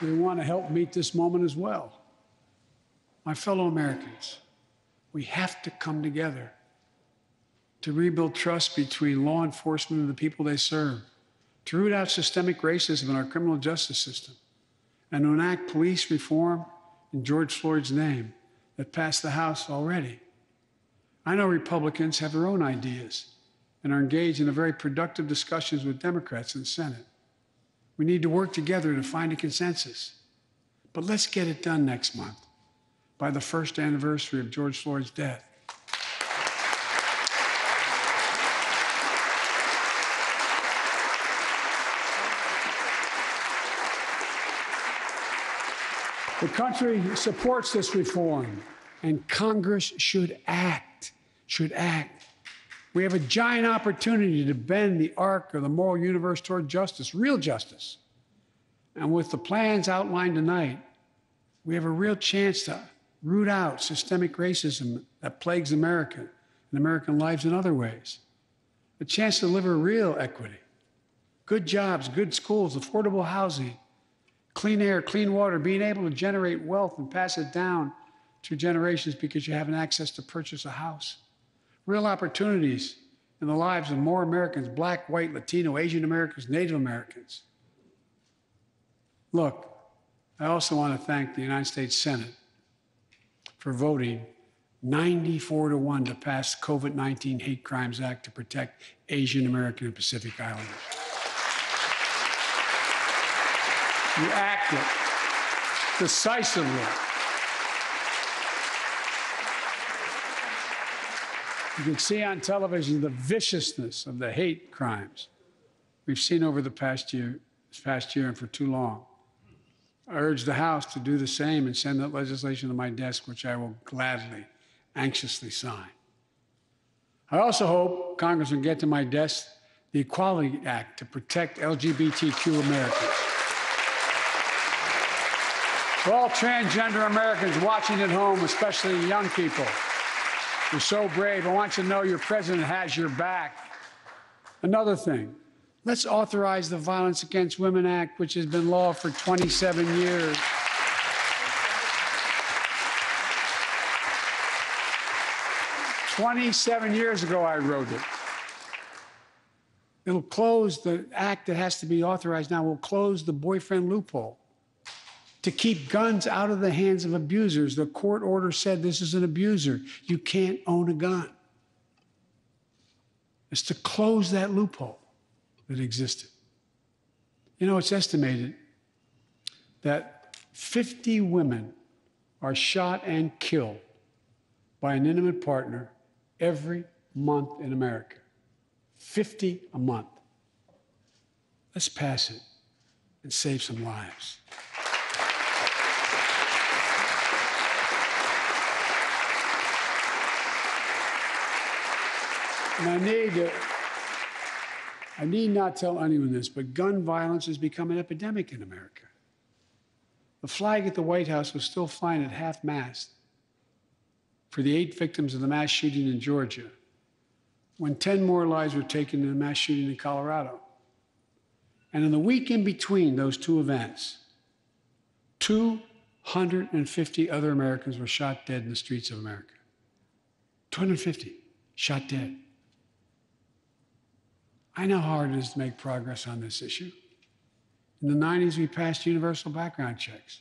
we want to help meet this moment as well. My fellow Americans, we have to come together to rebuild trust between law enforcement and the people they serve, to root out systemic racism in our criminal justice system, and to enact police reform in George Floyd's name that passed the House already. I know Republicans have their own ideas and are engaged in a very productive discussions with Democrats in the Senate. We need to work together to find a consensus. But let's get it done next month, by the first anniversary of George Floyd's death. The country supports this reform, and Congress should act, We have a giant opportunity to bend the arc of the moral universe toward justice, real justice. And with the plans outlined tonight, we have a real chance to root out systemic racism that plagues America and American lives in other ways. A chance to deliver real equity, good jobs, good schools, affordable housing, clean air, clean water, being able to generate wealth and pass it down to generations because you have an access to purchase a house. Real opportunities in the lives of more Americans, black, white, Latino, Asian Americans, Native Americans. Look, I also want to thank the United States Senate for voting 94-1 to pass the COVID-19 Hate Crimes Act to protect Asian American and Pacific Islanders. You acted decisively. You can see on television the viciousness of the hate crimes we've seen over the past year and for too long. I urge the House to do the same and send that legislation to my desk, which I will gladly, anxiously sign. I also hope Congress will get to my desk the Equality Act to protect LGBTQ Americans. For all transgender Americans watching at home, especially young people, you're so brave. I want you to know your president has your back. Another thing, let's authorize the Violence Against Women Act, which has been law for 27 years. 27 years ago, I wrote it. It'll close the act that has to be authorized now. Will close the boyfriend loophole. To keep guns out of the hands of abusers. The court order said this is an abuser. You can't own a gun. It's to close that loophole that existed. You know, it's estimated that 50 women are shot and killed by an intimate partner every month in America. 50 a month. Let's pass it and save some lives. And I need not tell anyone this, but gun violence has become an epidemic in America. The flag at the White House was still flying at half-mast for the 8 victims of the mass shooting in Georgia, when 10 more lives were taken in the mass shooting in Colorado. And in the week in between those two events, 250 other Americans were shot dead in the streets of America. 250 shot dead. I know how hard it is to make progress on this issue. In the 90s, we passed universal background checks,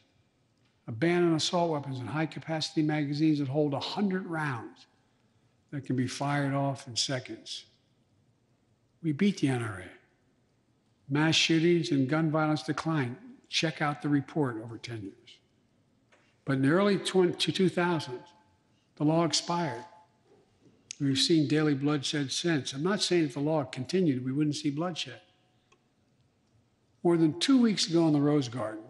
a ban on assault weapons and high-capacity magazines that hold 100 rounds that can be fired off in seconds. We beat the NRA. Mass shootings and gun violence declined. Check out the report over 10 years. But in the early 2000s, the law expired. We've seen daily bloodshed since. I'm not saying if the law continued, we wouldn't see bloodshed. More than 2 weeks ago in the Rose Garden,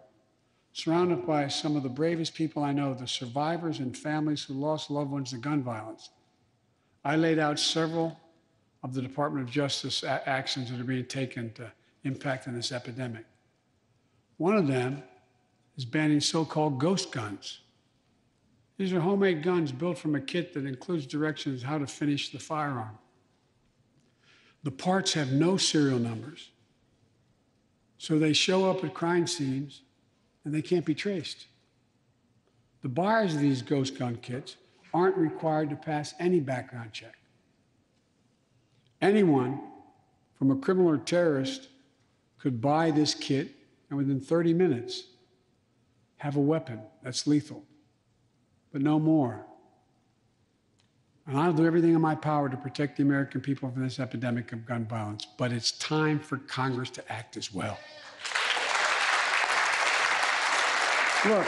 surrounded by some of the bravest people I know, the survivors and families who lost loved ones to gun violence, I laid out several of the Department of Justice actions that are being taken to impact on this epidemic. One of them is banning so-called ghost guns. These are homemade guns built from a kit that includes directions how to finish the firearm. The parts have no serial numbers, so they show up at crime scenes and they can't be traced. The buyers of these ghost gun kits aren't required to pass any background check. Anyone, from a criminal or terrorist, could buy this kit and within 30 minutes have a weapon that's lethal, but no more. And I'll do everything in my power to protect the American people from this epidemic of gun violence, but it's time for Congress to act as well. Look,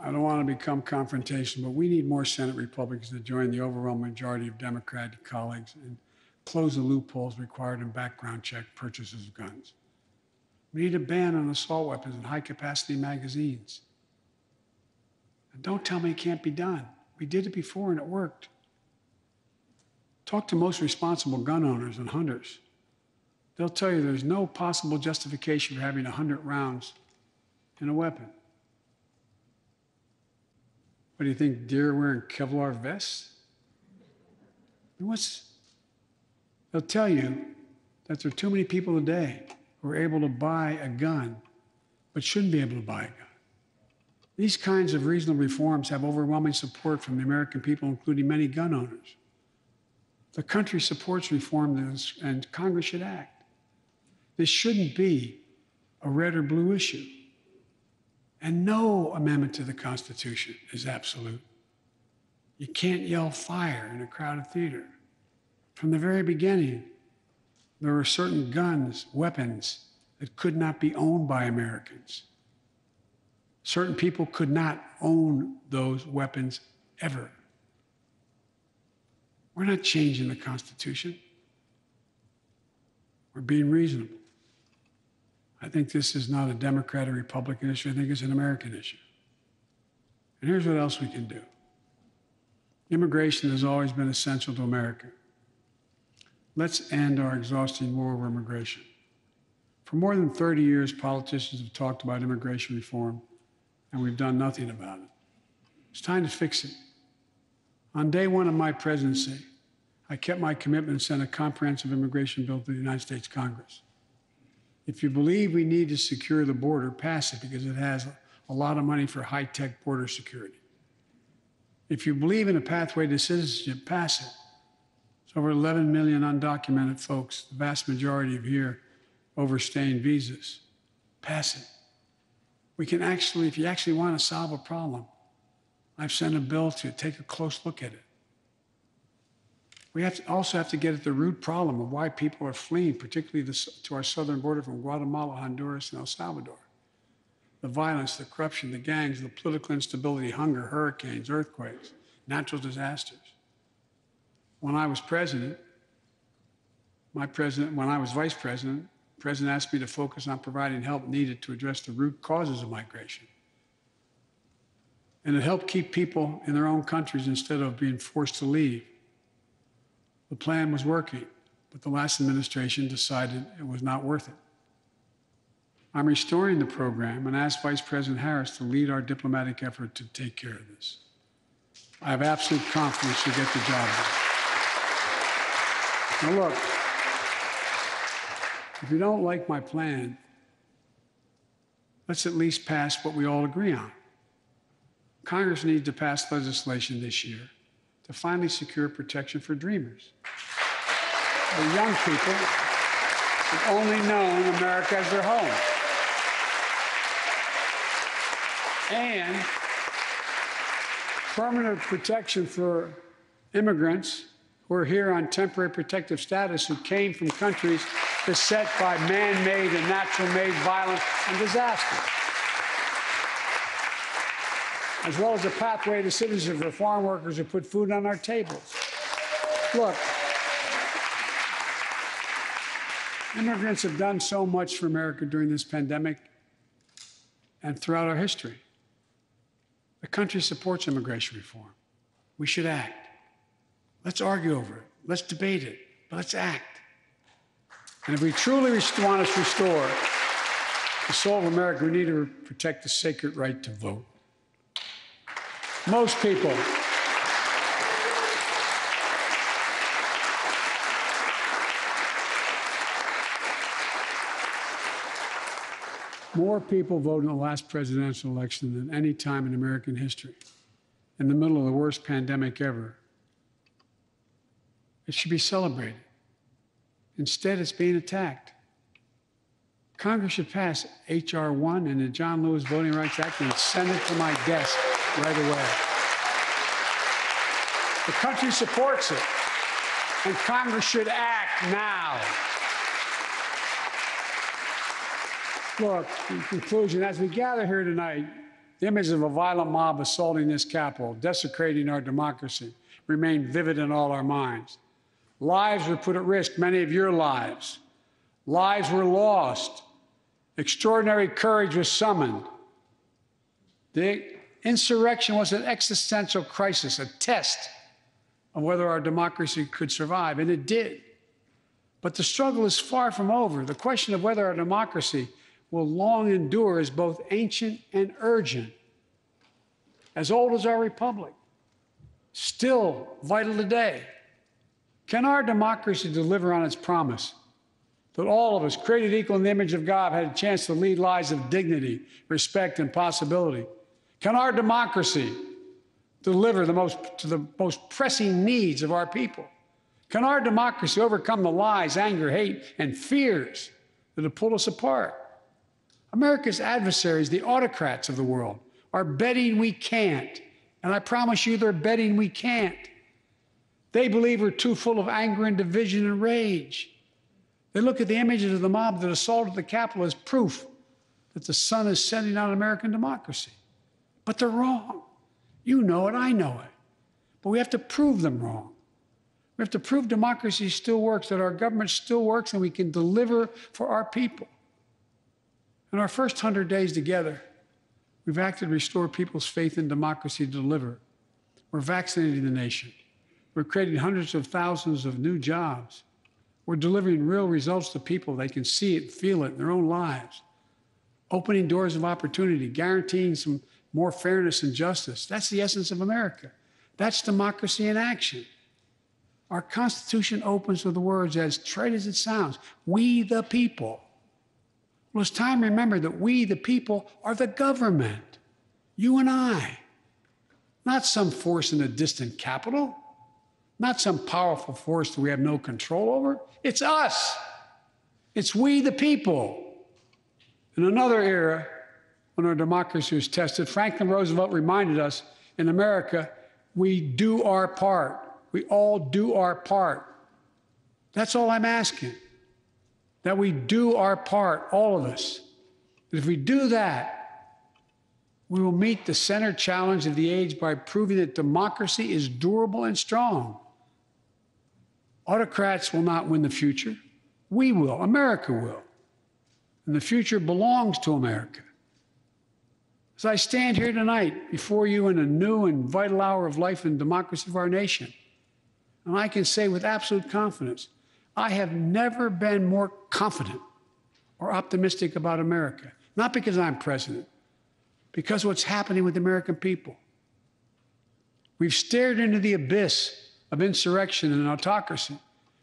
I don't want to become confrontational, but we need more Senate Republicans to join the overwhelming majority of Democratic colleagues and close the loopholes required in background check purchases of guns. We need a ban on assault weapons and high-capacity magazines. And don't tell me it can't be done. We did it before, and it worked. Talk to most responsible gun owners and hunters. They'll tell you there's no possible justification for having 100 rounds in a weapon. What do you think, deer wearing Kevlar vests? They'll tell you that there are too many people today who are able to buy a gun but shouldn't be able to buy a gun. These kinds of reasonable reforms have overwhelming support from the American people, including many gun owners. The country supports reform, and Congress should act. This shouldn't be a red or blue issue. And no amendment to the Constitution is absolute. You can't yell fire in a crowded theater. From the very beginning, there were certain guns, weapons, that could not be owned by Americans. Certain people could not own those weapons ever. We're not changing the Constitution. We're being reasonable. I think this is not a Democrat or Republican issue. I think it's an American issue. And here's what else we can do. Immigration has always been essential to America. Let's end our exhausting war over immigration. For more than 30 years, politicians have talked about immigration reform, and we've done nothing about it. It's time to fix it. On day one of my presidency, I kept my commitment and sent a comprehensive immigration bill to the United States Congress. If you believe we need to secure the border, pass it, because it has a lot of money for high-tech border security. If you believe in a pathway to citizenship, pass it. Over 11 million undocumented folks, the vast majority of here overstaying visas. Pass it. We can actually, if you actually want to solve a problem, I've sent a bill to take a close look at it. We have to also have to get at the root problem of why people are fleeing, particularly to our southern border from Guatemala, Honduras, and El Salvador. The violence, the corruption, the gangs, the political instability, hunger, hurricanes, earthquakes, natural disasters. When I was president, when I was vice president, the president asked me to focus on providing help needed to address the root causes of migration. And it helped keep people in their own countries instead of being forced to leave. The plan was working, but the last administration decided it was not worth it. I'm restoring the program and asked Vice President Harris to lead our diplomatic effort to take care of this. I have absolute confidence she'll get the job done. Now look, if you don't like my plan, let's at least pass what we all agree on. Congress needs to pass legislation this year to finally secure protection for dreamers. The young people have only known America as their home. And permanent protection for immigrants who are here on temporary protective status, who came from countries beset by man-made and natural-made violence and disaster, as well as a pathway to citizenship for farm workers who put food on our tables. Look, immigrants have done so much for America during this pandemic and throughout our history. The country supports immigration reform. We should act. Let's argue over it. Let's debate it. But let's act. And if we truly want to restore the soul of America, we need to protect the sacred right to vote. Most people More people voted in the last presidential election than any time in American history, in the middle of the worst pandemic ever. It should be celebrated. Instead, it's being attacked. Congress should pass H.R. 1 and the John Lewis Voting Rights Act and send it to my desk right away. The country supports it, and Congress should act now. Look, in conclusion, as we gather here tonight, the images of a violent mob assaulting this Capitol, desecrating our democracy, remain vivid in all our minds. Lives were put at risk, many of your lives. Lives were lost. Extraordinary courage was summoned. The insurrection was an existential crisis, a test of whether our democracy could survive, and it did. But the struggle is far from over. The question of whether our democracy will long endure is both ancient and urgent, as old as our republic, still vital today. Can our democracy deliver on its promise that all of us, created equal in the image of God, had a chance to lead lives of dignity, respect, and possibility? Can our democracy deliver to the most pressing needs of our people? Can our democracy overcome the lies, anger, hate, and fears that have pulled us apart? America's adversaries, the autocrats of the world, are betting we can't. And I promise you, they're betting we can't. They believe we're too full of anger and division and rage. They look at the images of the mob that assaulted the Capitol as proof that the sun is setting on American democracy. But they're wrong. You know it, I know it. But we have to prove them wrong. We have to prove democracy still works, that our government still works, and we can deliver for our people. In our first 100 days together, we've acted to restore people's faith in democracy to deliver. We're vaccinating the nation. We're creating hundreds of thousands of new jobs. We're delivering real results to people. They can see it, feel it in their own lives. Opening doors of opportunity, guaranteeing some more fairness and justice. That's the essence of America. That's democracy in action. Our Constitution opens with the words, as trite as it sounds, we the people. Well, it's time to remember that we the people are the government, you and I. Not some force in a distant capital. Not some powerful force that we have no control over. It's us. It's we, the people. In another era, when our democracy was tested, Franklin Roosevelt reminded us, in America, we do our part. We all do our part. That's all I'm asking, that we do our part, all of us. But if we do that, we will meet the center challenge of the age by proving that democracy is durable and strong. Autocrats will not win the future. We will. America will. And the future belongs to America. As I stand here tonight before you in a new and vital hour of life and democracy of our nation, and I can say with absolute confidence, I have never been more confident or optimistic about America. Not because I'm president, because of what's happening with the American people. We've stared into the abyss of insurrection and autocracy,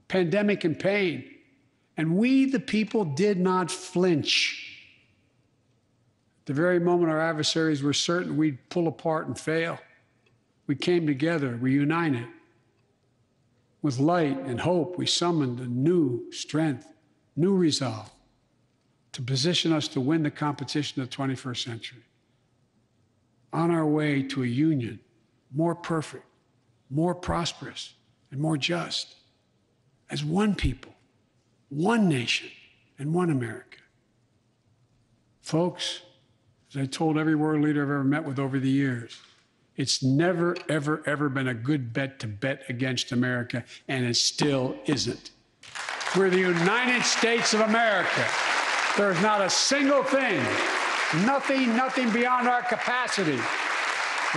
pandemic and pain, and we, the people, did not flinch. At the very moment our adversaries were certain we'd pull apart and fail, we came together, we united. With light and hope, we summoned a new strength, new resolve to position us to win the competition of the 21st century. On our way to a union more perfect, more prosperous, and more just, as one people, one nation, and one America. Folks, as I told every world leader I've ever met with over the years, it's never, ever, ever been a good bet to bet against America, and it still isn't. We're the United States of America. There's not a single thing, nothing beyond our capacity.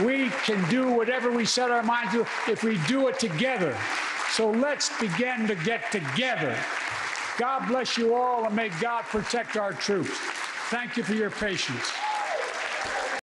We can do whatever we set our minds to if we do it together. So let's begin to get together. God bless you all, and may God protect our troops. Thank you for your patience.